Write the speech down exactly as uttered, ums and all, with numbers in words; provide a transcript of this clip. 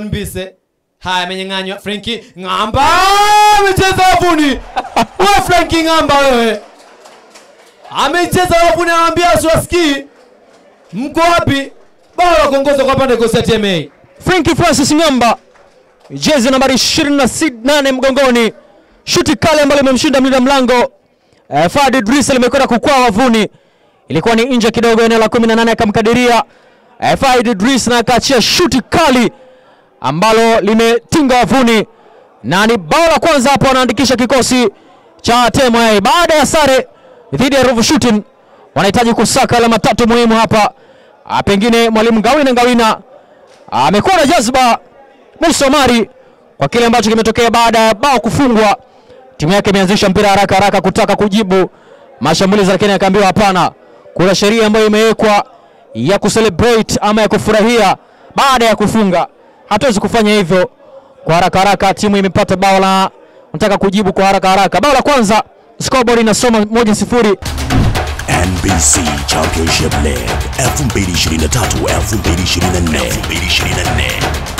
N B C Haya menyenganyo Frankie Ngamba amecheza wafuni. Wewe Frankie Ngamba wewe amecheza wafuni, anambia swasiki mko wapi? Bao kongozo kwa pande kosa T M A. Frankie Francis Ngamba jezi nambari ishirini na nane mgongoni. Shuti kale ambalo limemshinda mlinda mlango eh, Fadi Idris limekwenda kukwaa wafuni. Ilikuwa ni nje kidogo eneo la kumi na nane akamkadiria eh, Fadi Idris na akaachia shuti kali ambalo limetinga wavuni na ni bao la kwanza hapo anaandikisha kikosi cha T M A baada ya sare dhidi ya Ruvu Shooting. Wanahitaji kusaka alama tatu muhimu hapa. A, pengine mwalimu Ngawina Ngawina amekuwa na jazba Musa Omari kwa kile ambacho kimetokea baada ya bao kufungwa. Timu yake imeanzisha mpira haraka haraka kutaka kujibu mashambulizi, lakini akaambiwa hapana, kuna sheria ambayo imewekwa ya kucelebrate ama ya kufurahia baada ya kufunga. Hatuwezi kufanya hivyo kwa haraka haraka. Timu imepata bao la nataka kujibu kwa haraka haraka. Bao la kwanza, scoreboard inasoma moja sifuri. N B C Championship League elfu mbili ishirini na tatu elfu mbili ishirini na nne.